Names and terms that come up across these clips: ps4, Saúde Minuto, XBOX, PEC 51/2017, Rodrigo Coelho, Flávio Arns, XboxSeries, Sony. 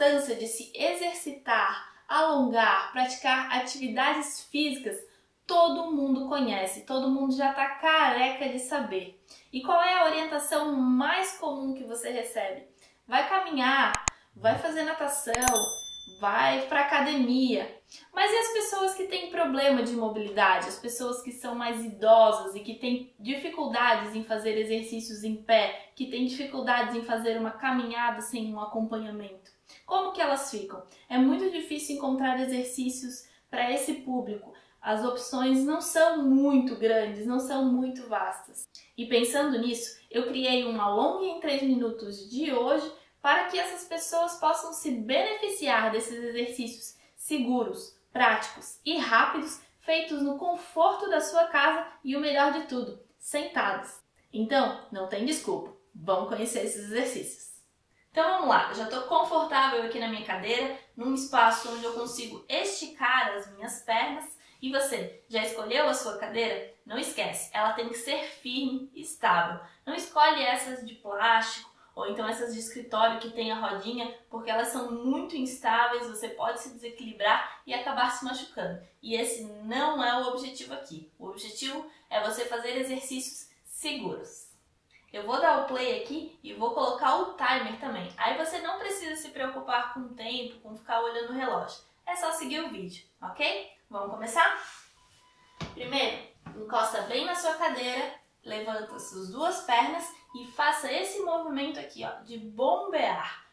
importância de se exercitar, alongar, praticar atividades físicas, todo mundo conhece, todo mundo já está careca de saber. E qual é a orientação mais comum que você recebe? Vai caminhar, vai fazer natação, vai para academia. Mas e as pessoas que têm problema de mobilidade, as pessoas que são mais idosas e que têm dificuldades em fazer exercícios em pé, que têm dificuldades em fazer uma caminhada sem um acompanhamento? Como que elas ficam? É muito difícil encontrar exercícios para esse público. As opções não são muito grandes, não são muito vastas. E pensando nisso, eu criei uma longa em 3 minutos de hoje para que essas pessoas possam se beneficiar desses exercícios seguros, práticos e rápidos, feitos no conforto da sua casa e o melhor de tudo, sentados. Então, não tem desculpa, vão conhecer esses exercícios. Então vamos lá, já estou confortável aqui na minha cadeira, num espaço onde eu consigo esticar as minhas pernas. E você, já escolheu a sua cadeira? Não esquece, ela tem que ser firme e estável. Não escolhe essas de plástico, ou então essas de escritório que tem a rodinha, porque elas são muito instáveis, você pode se desequilibrar e acabar se machucando. E esse não é o objetivo aqui. O objetivo é você fazer exercícios seguros. Eu vou dar o play aqui e vou colocar o timer também. Aí você não precisa se preocupar com o tempo, com ficar olhando o relógio. É só seguir o vídeo, ok? Vamos começar? Primeiro, encosta bem na sua cadeira, levanta suas duas pernas e faça esse movimento aqui, ó, de bombear,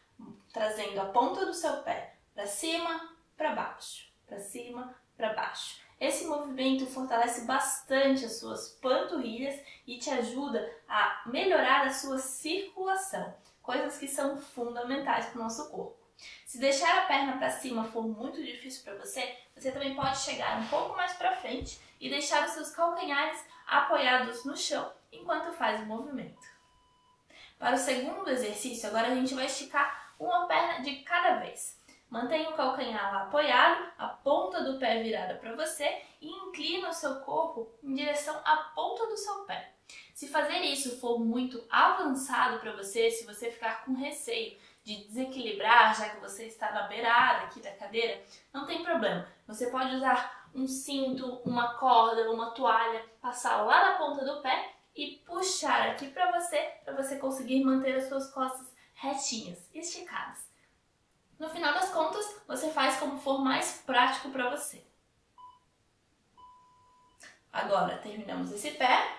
trazendo a ponta do seu pé para cima, para baixo, para cima, para baixo. Esse movimento fortalece bastante as suas panturrilhas e te ajuda a melhorar a sua circulação, coisas que são fundamentais para o nosso corpo. Se deixar a perna para cima for muito difícil para você, você também pode chegar um pouco mais para frente e deixar os seus calcanhares apoiados no chão enquanto faz o movimento. Para o segundo exercício, agora a gente vai esticar uma perna de cada vez. Mantenha o calcanhar lá apoiado, a ponta do pé virada para você e inclina o seu corpo em direção à ponta do seu pé. Se fazer isso for muito avançado para você, se você ficar com receio de desequilibrar, já que você está na beirada aqui da cadeira, não tem problema. Você pode usar um cinto, uma corda, uma toalha, passar lá na ponta do pé e puxar aqui para você conseguir manter as suas costas retinhas, esticadas. No final das contas, você faz como for mais prático para você. Agora, terminamos esse pé,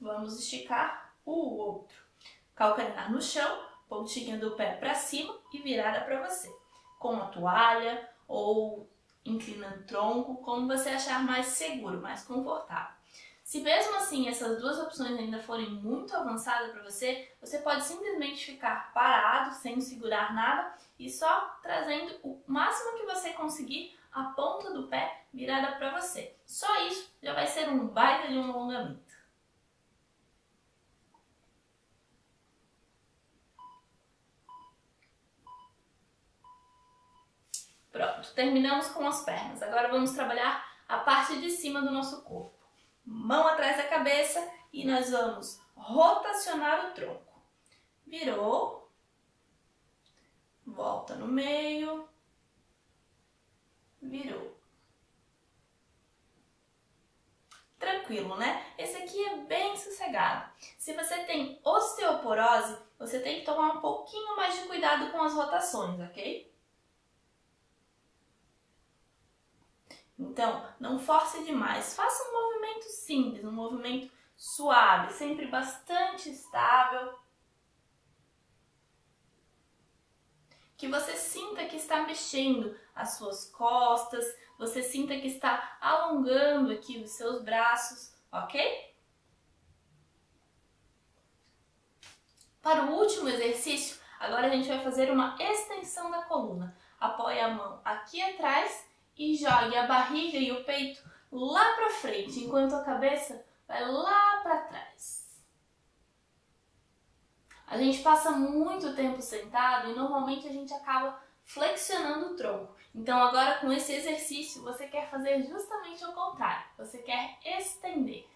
vamos esticar o outro. Calcanhar no chão, pontinha do pé para cima e virada para você, com a toalha ou inclinando o tronco, como você achar mais seguro, mais confortável. Se mesmo assim essas duas opções ainda forem muito avançadas para você, você pode simplesmente ficar parado, sem segurar nada e só trazendo o máximo que você conseguir a ponta do pé virada para você. Só isso já vai ser um baita de um alongamento. Pronto, terminamos com as pernas. Agora vamos trabalhar a parte de cima do nosso corpo. Mão atrás da cabeça e nós vamos rotacionar o tronco. Virou, volta no meio, virou. Tranquilo, né? Esse aqui é bem sossegado. Se você tem osteoporose, você tem que tomar um pouquinho mais de cuidado com as rotações, ok? Então, não force demais, faça um movimento simples, um movimento suave, sempre bastante estável. Que você sinta que está mexendo as suas costas, você sinta que está alongando aqui os seus braços, ok? Para o último exercício, agora a gente vai fazer uma extensão da coluna. Apoie a mão aqui atrás e jogue a barriga e o peito lá para frente, enquanto a cabeça vai lá para trás. A gente passa muito tempo sentado e normalmente a gente acaba flexionando o tronco. Então agora com esse exercício você quer fazer justamente o contrário, você quer estender.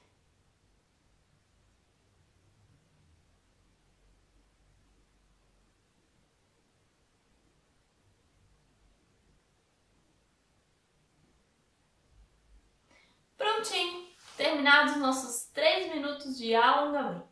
prontinho, terminados nossos 3 minutos de alongamento.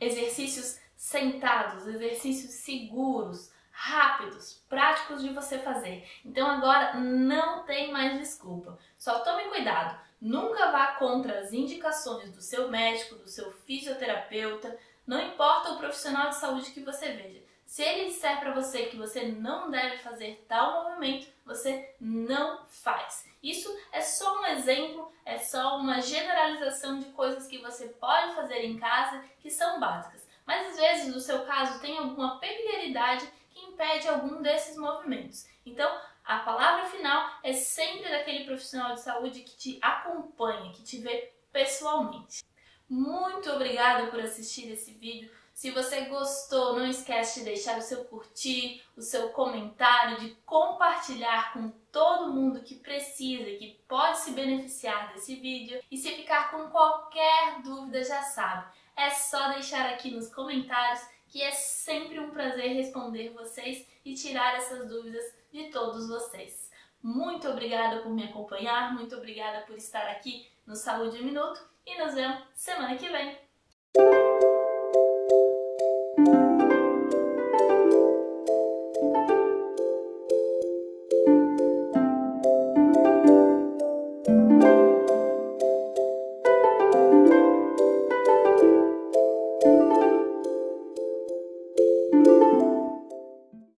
Exercícios sentados, exercícios seguros, rápidos, práticos de você fazer. Então agora não tem mais desculpa. Só tome cuidado, nunca vá contra as indicações do seu médico, do seu fisioterapeuta, não importa o profissional de saúde que você veja. Se ele disser para você que você não deve fazer tal movimento, você não faz. Isso é só um exemplo, é só uma generalização de coisas que você pode fazer em casa que são básicas. Mas às vezes, no seu caso, tem alguma peculiaridade que impede algum desses movimentos. Então, a palavra final é sempre daquele profissional de saúde que te acompanha, que te vê pessoalmente. Muito obrigada por assistir esse vídeo. Se você gostou, não esquece de deixar o seu curtir, o seu comentário, de compartilhar com todo mundo que precisa e que pode se beneficiar desse vídeo. E se ficar com qualquer dúvida, já sabe, é só deixar aqui nos comentários que é sempre um prazer responder vocês e tirar essas dúvidas de todos vocês. Muito obrigada por me acompanhar, muito obrigada por estar aqui no Saúde Minuto e nos vemos semana que vem.